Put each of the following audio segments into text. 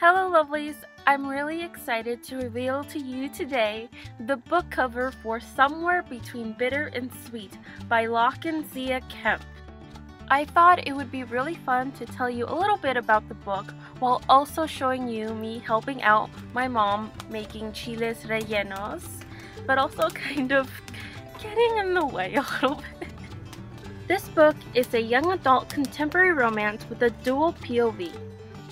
Hello lovelies, I'm really excited to reveal to you today the book cover for Somewhere Between Bitter and Sweet by Laekan Zea Kemp. I thought it would be really fun to tell you a little bit about the book while also showing you me helping out my mom making chiles rellenos, but also kind of getting in the way a little bit. This book is a young adult contemporary romance with a dual POV.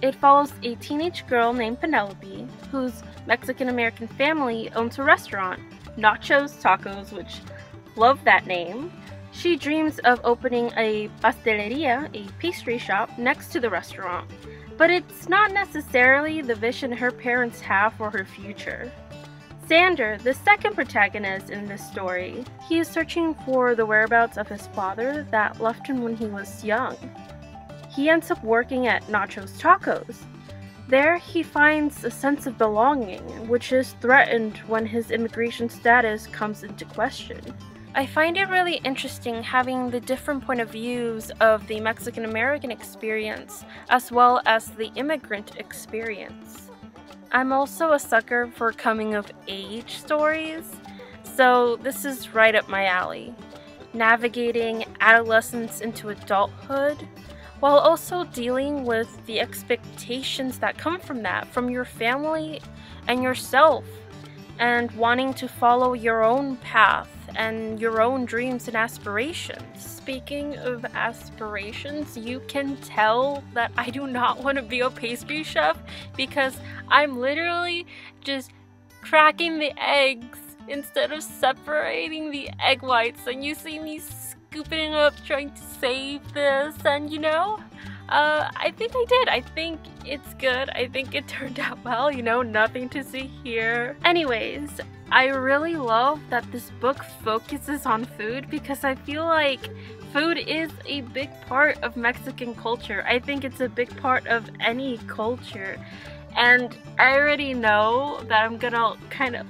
It follows a teenage girl named Penelope, whose Mexican-American family owns a restaurant, Nacho's Tacos, which, love that name. She dreams of opening a pastelería, a pastry shop, next to the restaurant, but it's not necessarily the vision her parents have for her future. Sander, the second protagonist in this story, he is searching for the whereabouts of his father that left him when he was young. He ends up working at Nacho's Tacos. There, he finds a sense of belonging, which is threatened when his immigration status comes into question. I find it really interesting having the different point of views of the Mexican-American experience as well as the immigrant experience. I'm also a sucker for coming-of-age stories, so this is right up my alley. Navigating adolescence into adulthood, while also dealing with the expectations that come from that, from your family and yourself, and wanting to follow your own path and your own dreams and aspirations. Speaking of aspirations, you can tell that I do not want to be a pastry chef because I'm literally just cracking the eggs instead of separating the egg whites, and you see me scooping up, trying to save this, and you know, I think I did. I think it's good. I think it turned out well, you know, nothing to see here. Anyways, I really love that this book focuses on food because I feel like food is a big part of Mexican culture. I think it's a big part of any culture, and I already know that I'm gonna kind of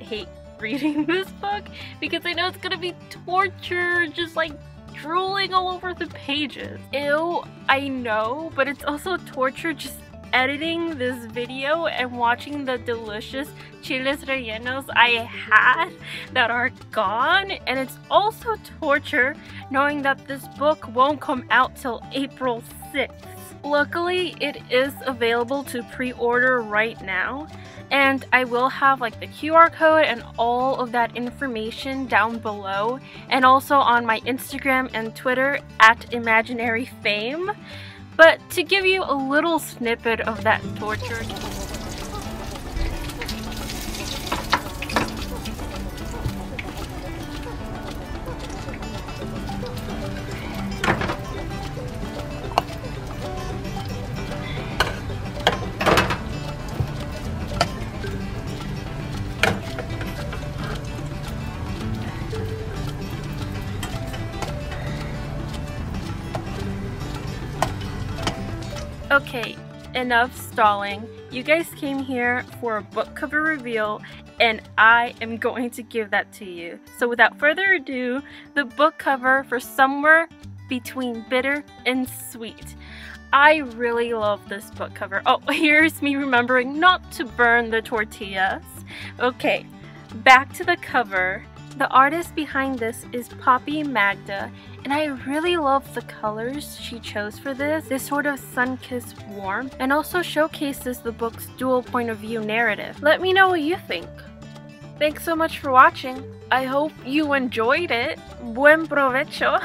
hate reading this book because I know it's gonna be torture, just like drooling all over the pages. Ew, I know, but it's also torture just editing this video and watching the delicious chiles rellenos I had that are gone, and it's also torture knowing that this book won't come out till April 6th. Luckily, it is available to pre-order right now, and I will have like the QR code and all of that information down below, and also on my Instagram and Twitter at Imaginary Fame. But to give you a little snippet of that torture. Okay, enough stalling. You guys came here for a book cover reveal, and I am going to give that to you. So without further ado, the book cover for Somewhere Between Bitter and Sweet. I really love this book cover. Oh, here's me remembering not to burn the tortillas. Okay, back to the cover. The artist behind this is Poppy Magda, and I really love the colors she chose for this. This sort of sun-kissed warmth, and also showcases the book's dual point of view narrative. Let me know what you think. Thanks so much for watching. I hope you enjoyed it. Buen provecho!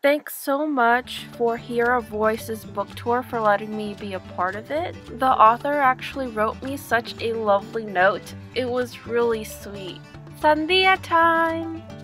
Thanks so much for Hear Our Voices Book Tour for letting me be a part of it. The author actually wrote me such a lovely note. It was really sweet. Sandía time!